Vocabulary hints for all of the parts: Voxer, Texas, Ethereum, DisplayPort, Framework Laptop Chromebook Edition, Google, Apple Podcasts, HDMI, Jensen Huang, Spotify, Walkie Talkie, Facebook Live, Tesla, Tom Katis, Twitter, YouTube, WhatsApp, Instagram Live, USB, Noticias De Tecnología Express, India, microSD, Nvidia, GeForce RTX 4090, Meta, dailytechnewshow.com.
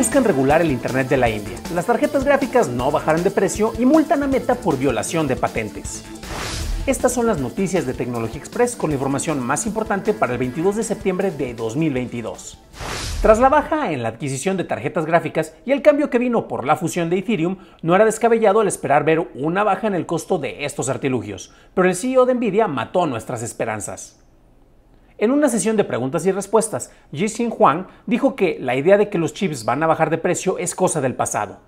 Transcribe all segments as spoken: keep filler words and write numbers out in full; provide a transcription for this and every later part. buscan regular el Internet de la India. Las tarjetas gráficas no bajarán de precio y multan a Meta por violación de patentes. Estas son las noticias de Tecnología Express con la información más importante para el veintidós de septiembre de dos mil veintidós. Tras la baja en la adquisición de tarjetas gráficas y el cambio que vino por la fusión de Ethereum, no era descabellado el esperar ver una baja en el costo de estos artilugios, pero el C E O de Nvidia mató nuestras esperanzas. En una sesión de preguntas y respuestas, Jensen Huang dijo que la idea de que los chips van a bajar de precio es cosa del pasado.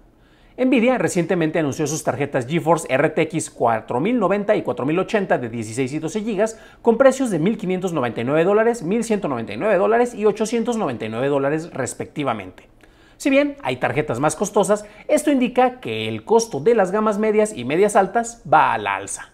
Nvidia recientemente anunció sus tarjetas GeForce R T X cuatro mil noventa y cuatro mil ochenta de dieciséis y doce gigas con precios de mil quinientos noventa y nueve dólares, mil ciento noventa y nueve dólares y ochocientos noventa y nueve dólares respectivamente. Si bien hay tarjetas más costosas, esto indica que el costo de las gamas medias y medias altas va a la alza.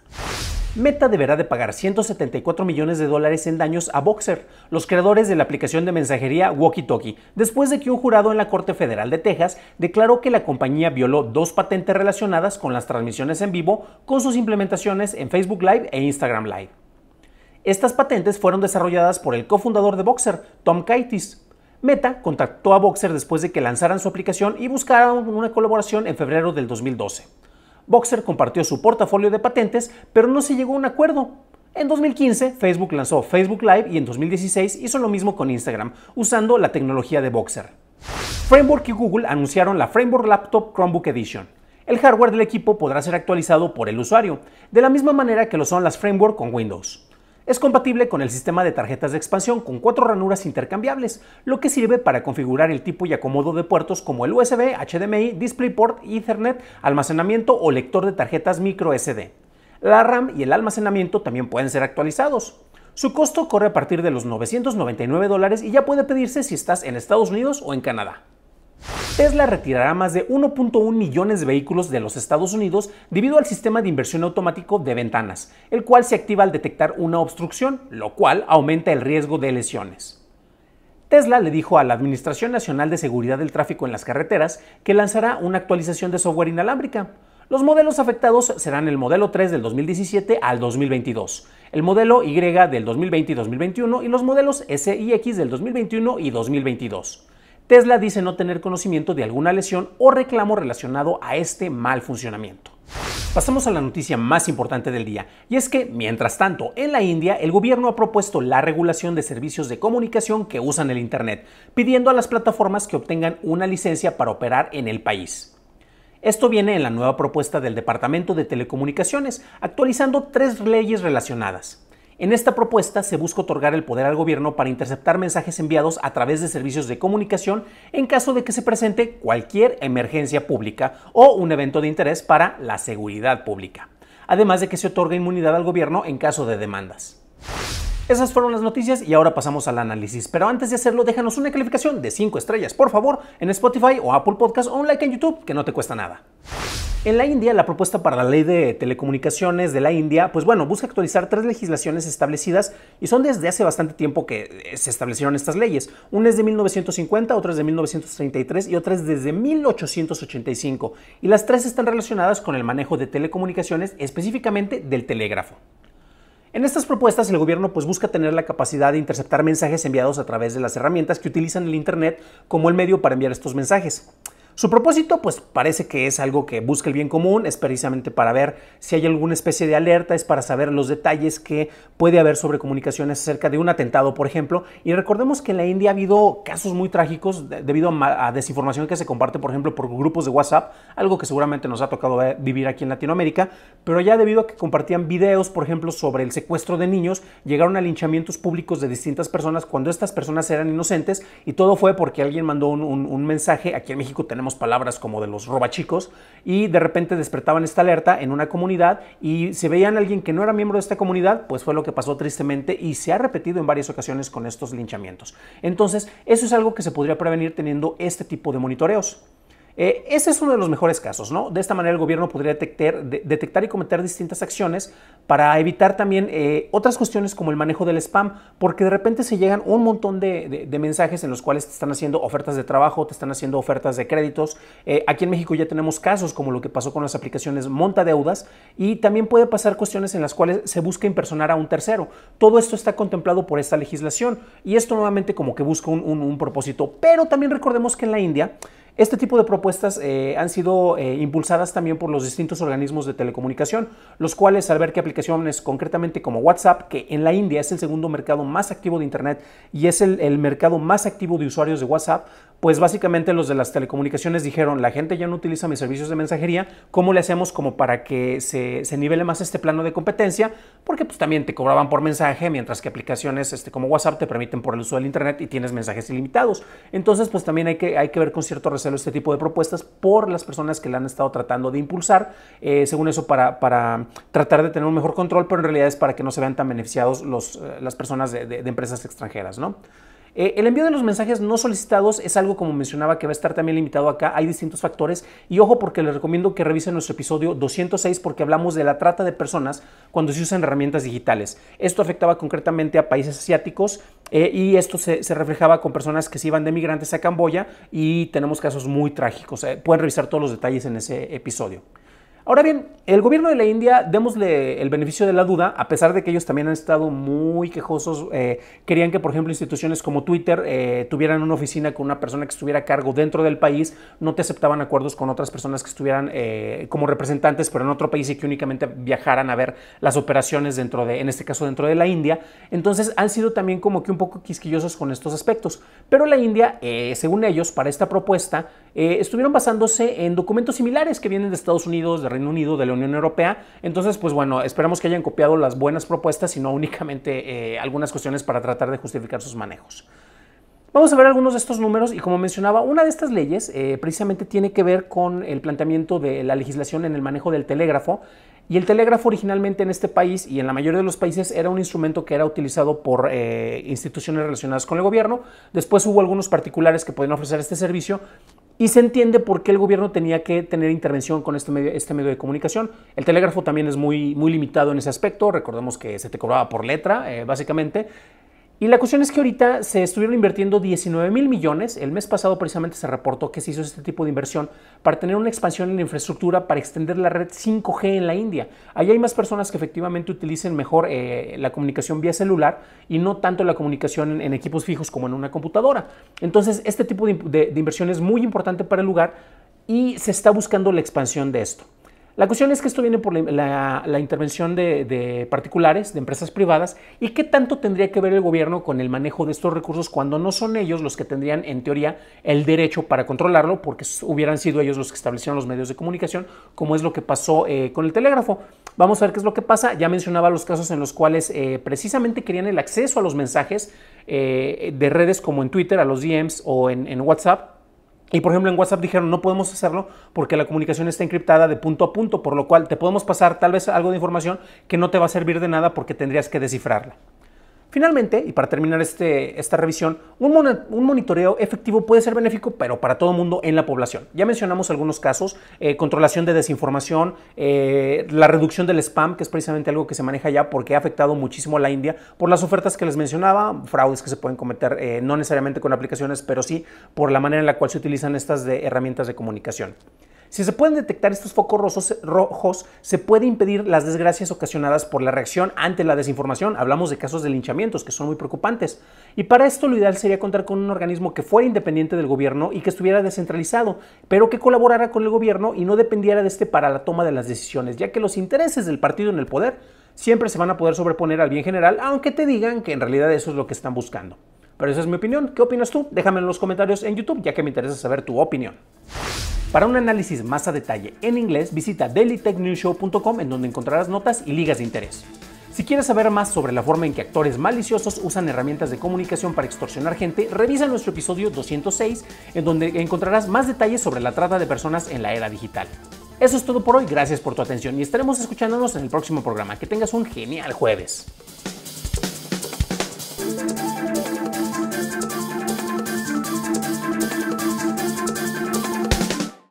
Meta deberá de pagar ciento setenta y cuatro millones de dólares en daños a Voxer, los creadores de la aplicación de mensajería Walkie Talkie, después de que un jurado en la Corte Federal de Texas declaró que la compañía violó dos patentes relacionadas con las transmisiones en vivo con sus implementaciones en Facebook Live e Instagram Live. Estas patentes fueron desarrolladas por el cofundador de Voxer, Tom Katis. Meta contactó a Voxer después de que lanzaran su aplicación y buscaron una colaboración en febrero del dos mil doce. Voxer compartió su portafolio de patentes, pero no se llegó a un acuerdo. En dos mil quince, Facebook lanzó Facebook Live y en dos mil dieciséis hizo lo mismo con Instagram, usando la tecnología de Voxer. Framework y Google anunciaron la Framework Laptop Chromebook Edition. El hardware del equipo podrá ser actualizado por el usuario, de la misma manera que lo son las Framework con Windows. Es compatible con el sistema de tarjetas de expansión con cuatro ranuras intercambiables, lo que sirve para configurar el tipo y acomodo de puertos como el U S B, H D M I, DisplayPort, Ethernet, almacenamiento o lector de tarjetas microSD. La RAM y el almacenamiento también pueden ser actualizados. Su costo corre a partir de los novecientos noventa y nueve dólares y ya puede pedirse si estás en Estados Unidos o en Canadá. Tesla retirará más de uno punto uno millones de vehículos de los Estados Unidos debido al sistema de inversión automático de ventanas, el cual se activa al detectar una obstrucción, lo cual aumenta el riesgo de lesiones. Tesla le dijo a la Administración Nacional de Seguridad del Tráfico en las Carreteras que lanzará una actualización de software inalámbrica. Los modelos afectados serán el modelo tres del dos mil diecisiete al dos mil veintidós, el modelo Y del dos mil veinte y dos mil veintiuno y los modelos S y X del dos mil veintiuno y dos mil veintidós. Tesla dice no tener conocimiento de alguna lesión o reclamo relacionado a este mal funcionamiento. Pasamos a la noticia más importante del día, y es que, mientras tanto, en la India el gobierno ha propuesto la regulación de servicios de comunicación que usan el Internet, pidiendo a las plataformas que obtengan una licencia para operar en el país. Esto viene en la nueva propuesta del Departamento de Telecomunicaciones, actualizando tres leyes relacionadas. En esta propuesta se busca otorgar el poder al gobierno para interceptar mensajes enviados a través de servicios de comunicación en caso de que se presente cualquier emergencia pública o un evento de interés para la seguridad pública, además de que se otorga inmunidad al gobierno en caso de demandas. Esas fueron las noticias y ahora pasamos al análisis, pero antes de hacerlo déjanos una calificación de cinco estrellas por favor en Spotify o Apple Podcast o un like en YouTube que no te cuesta nada. En la India, la propuesta para la ley de telecomunicaciones de la India, pues bueno, busca actualizar tres legislaciones establecidas y son desde hace bastante tiempo que se establecieron estas leyes. Una es de mil novecientos cincuenta, otra es de mil novecientos treinta y tres y otra es desde mil ochocientos ochenta y cinco. Y las tres están relacionadas con el manejo de telecomunicaciones, específicamente del telégrafo. En estas propuestas, el gobierno pues busca tener la capacidad de interceptar mensajes enviados a través de las herramientas que utilizan el Internet como el medio para enviar estos mensajes. Su propósito pues parece que es algo que busca el bien común, es precisamente para ver si hay alguna especie de alerta, es para saber los detalles que puede haber sobre comunicaciones acerca de un atentado, por ejemplo. Y recordemos que en la India ha habido casos muy trágicos debido a desinformación que se comparte, por ejemplo, por grupos de WhatsApp, algo que seguramente nos ha tocado vivir aquí en Latinoamérica, pero ya debido a que compartían videos, por ejemplo, sobre el secuestro de niños, llegaron a linchamientos públicos de distintas personas cuando estas personas eran inocentes y todo fue porque alguien mandó un, un, un mensaje. Aquí en México tenemos palabras como de los robachicos y de repente despertaban esta alerta en una comunidad y si veían a alguien que no era miembro de esta comunidad, pues fue lo que pasó tristemente y se ha repetido en varias ocasiones con estos linchamientos. Entonces, eso es algo que se podría prevenir teniendo este tipo de monitoreos. Eh, ese es uno de los mejores casos, ¿no? De esta manera el gobierno podría detectar, de, detectar y cometer distintas acciones para evitar también eh, otras cuestiones como el manejo del spam, porque de repente se llegan un montón de, de, de mensajes en los cuales te están haciendo ofertas de trabajo, te están haciendo ofertas de créditos. Eh, aquí en México ya tenemos casos como lo que pasó con las aplicaciones montadeudas y también puede pasar cuestiones en las cuales se busca impersonar a un tercero. Todo esto está contemplado por esta legislación y esto nuevamente como que busca un, un, un propósito, pero también recordemos que en la India Este tipo de propuestas eh, han sido eh, impulsadas también por los distintos organismos de telecomunicación, los cuales al ver que aplicaciones concretamente como WhatsApp, que en la India es el segundo mercado más activo de Internet y es el, el mercado más activo de usuarios de WhatsApp, pues básicamente los de las telecomunicaciones dijeron, la gente ya no utiliza mis servicios de mensajería, ¿cómo le hacemos como para que se, se nivele más este plano de competencia? Porque pues también te cobraban por mensaje, mientras que aplicaciones este, como WhatsApp te permiten por el uso del Internet y tienes mensajes ilimitados. Entonces pues también hay que, hay que ver con cierto recelo este tipo de propuestas por las personas que la han estado tratando de impulsar, eh, según eso para, para tratar de tener un mejor control, pero en realidad es para que no se vean tan beneficiados los, las personas de, de, de empresas extranjeras, ¿no? Eh, el envío de los mensajes no solicitados es algo, como mencionaba, que va a estar también limitado acá. Hay distintos factores y ojo, porque les recomiendo que revisen nuestro episodio doscientos seis, porque hablamos de la trata de personas cuando se usan herramientas digitales. Esto afectaba concretamente a países asiáticos eh, y esto se, se reflejaba con personas que se iban de migrantes a Camboya y tenemos casos muy trágicos. Eh, pueden revisar todos los detalles en ese episodio. Ahora bien, el gobierno de la India, démosle el beneficio de la duda, a pesar de que ellos también han estado muy quejosos, eh, querían que, por ejemplo, instituciones como Twitter eh, tuvieran una oficina con una persona que estuviera a cargo dentro del país, no te aceptaban acuerdos con otras personas que estuvieran eh, como representantes, pero en otro país y que únicamente viajaran a ver las operaciones dentro de, en este caso dentro de la India. Entonces han sido también como que un poco quisquillosos con estos aspectos, pero la India, eh, según ellos, para esta propuesta, eh, estuvieron basándose en documentos similares que vienen de Estados Unidos, de Unido, de la Unión Europea. Entonces, pues bueno, esperamos que hayan copiado las buenas propuestas y no únicamente eh, algunas cuestiones para tratar de justificar sus manejos. Vamos a ver algunos de estos números y, como mencionaba, una de estas leyes eh, precisamente tiene que ver con el planteamiento de la legislación en el manejo del telégrafo. Y el telégrafo originalmente en este país y en la mayoría de los países era un instrumento que era utilizado por eh, instituciones relacionadas con el gobierno. Después hubo algunos particulares que podían ofrecer este servicio. Y se entiende por qué el gobierno tenía que tener intervención con este medio, este medio de comunicación. El telégrafo también es muy, muy limitado en ese aspecto. Recordemos que se te cobraba por letra, eh, básicamente. Y la cuestión es que ahorita se estuvieron invirtiendo diecinueve mil millones. El mes pasado precisamente se reportó que se hizo este tipo de inversión para tener una expansión en la infraestructura para extender la red cinco G en la India. Ahí hay más personas que efectivamente utilicen mejor eh, la comunicación vía celular y no tanto la comunicación en, en equipos fijos como en una computadora. Entonces este tipo de, de, de inversión es muy importante para el lugar y se está buscando la expansión de esto. La cuestión es que esto viene por la, la, la intervención de, de particulares, de empresas privadas, y qué tanto tendría que ver el gobierno con el manejo de estos recursos cuando no son ellos los que tendrían, en teoría, el derecho para controlarlo, porque hubieran sido ellos los que establecieron los medios de comunicación, como es lo que pasó eh, con el telégrafo. Vamos a ver qué es lo que pasa. Ya mencionaba los casos en los cuales eh, precisamente querían el acceso a los mensajes eh, de redes como en Twitter, a los D Ms o en, en WhatsApp. Y por ejemplo en WhatsApp dijeron no podemos hacerlo porque la comunicación está encriptada de punto a punto, por lo cual te podemos pasar tal vez algo de información que no te va a servir de nada porque tendrías que descifrarla. Finalmente, y para terminar este, esta revisión, un, mon un monitoreo efectivo puede ser benéfico, pero para todo mundo en la población. Ya mencionamos algunos casos, eh, controlación de desinformación, eh, la reducción del spam, que es precisamente algo que se maneja ya porque ha afectado muchísimo a la India por las ofertas que les mencionaba, fraudes que se pueden cometer, eh, no necesariamente con aplicaciones, pero sí por la manera en la cual se utilizan estas de herramientas de comunicación. Si se pueden detectar estos focos rojos, se puede impedir las desgracias ocasionadas por la reacción ante la desinformación. Hablamos de casos de linchamientos que son muy preocupantes. Y para esto lo ideal sería contar con un organismo que fuera independiente del gobierno y que estuviera descentralizado, pero que colaborara con el gobierno y no dependiera de este para la toma de las decisiones, ya que los intereses del partido en el poder siempre se van a poder sobreponer al bien general, aunque te digan que en realidad eso es lo que están buscando. Pero esa es mi opinión. ¿Qué opinas tú? Déjame en los comentarios en YouTube, ya que me interesa saber tu opinión. Para un análisis más a detalle en inglés, visita daily tech news show punto com, en donde encontrarás notas y ligas de interés. Si quieres saber más sobre la forma en que actores maliciosos usan herramientas de comunicación para extorsionar gente, revisa nuestro episodio doscientos seis, en donde encontrarás más detalles sobre la trata de personas en la era digital. Eso es todo por hoy, gracias por tu atención y estaremos escuchándonos en el próximo programa. Que tengas un genial jueves.